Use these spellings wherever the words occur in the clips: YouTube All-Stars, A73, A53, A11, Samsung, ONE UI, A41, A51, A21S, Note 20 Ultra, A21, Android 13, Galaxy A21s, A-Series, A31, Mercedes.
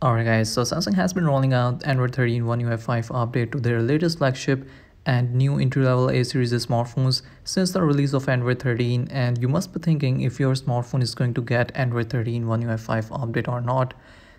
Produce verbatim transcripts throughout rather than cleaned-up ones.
Alright guys, so Samsung has been rolling out Android thirteen One U I five update to their latest flagship and new entry-level A series smartphones since the release of Android thirteen, and you must be thinking if your smartphone is going to get Android thirteen One U I five update or not.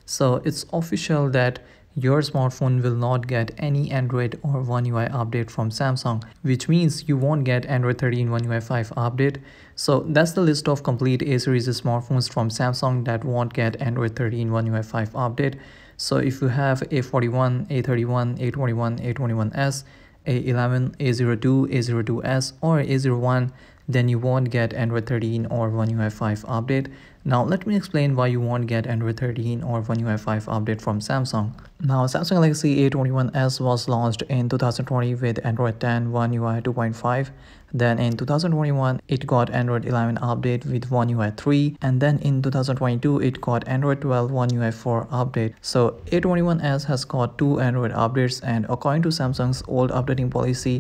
So it's official that your smartphone will not get any Android or One U I update from Samsung, which means you won't get Android thirteen One U I five update. So that's the list of complete A series smartphones from Samsung that won't get Android thirteen One U I five update. So if you have A forty-one, A thirty-one, A twenty-one, A twenty-one S, A eleven, A zero two, A zero two S or A zero one, then you won't get Android thirteen or One U I five update. Now let me explain why you won't get Android thirteen or One U I five update from Samsung. Now Samsung Galaxy A twenty-one S was launched in two thousand twenty with Android ten One U I two point five. Then in two thousand twenty-one, it got Android eleven update with One U I three, and then in two thousand twenty-two, it got Android twelve One U I four update. So A twenty-one S has got two Android updates, and according to Samsung's old updating policy,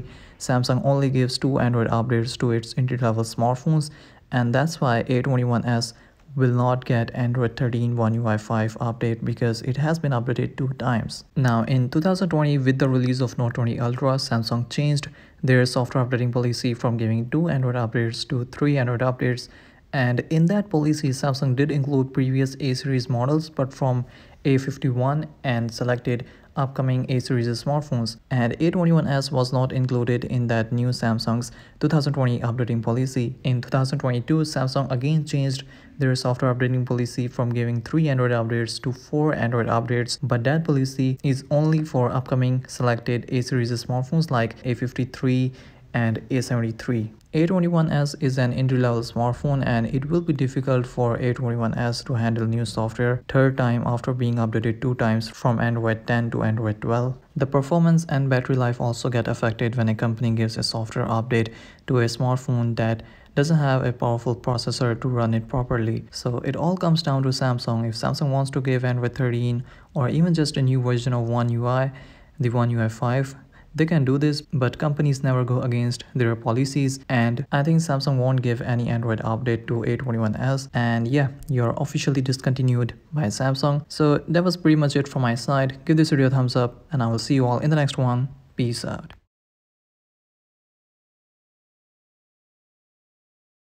Samsung only gives two Android updates to its entry-level smartphones, and that's why A twenty-one S will not get Android thirteen One U I five update because it has been updated two times. Now in two thousand twenty, with the release of Note twenty Ultra, Samsung changed their software updating policy from giving two Android updates to three Android updates, and in that policy Samsung did include previous A series models but from A fifty-one and selected upcoming A series smartphones, and A twenty-one S was not included in that new Samsung's two thousand twenty updating policy. In two thousand twenty-two, Samsung again changed their software updating policy from giving three Android updates to four Android updates, but that policy is only for upcoming selected A series smartphones like A fifty-three and A seventy-three. A twenty-one S is an entry-level smartphone, and it will be difficult for A twenty-one S to handle new software third time after being updated two times from Android ten to Android twelve. The performance and battery life also get affected when a company gives a software update to a smartphone that doesn't have a powerful processor to run it properly. So it all comes down to Samsung. If Samsung wants to give Android thirteen or even just a new version of One U I, the One U I five, they can do this, but companies never go against their policies, and I think Samsung won't give any Android update to A twenty-one S, and yeah, you're officially discontinued by Samsung. So that was pretty much it from my side. Give this video a thumbs up, and I will see you all in the next one. Peace out.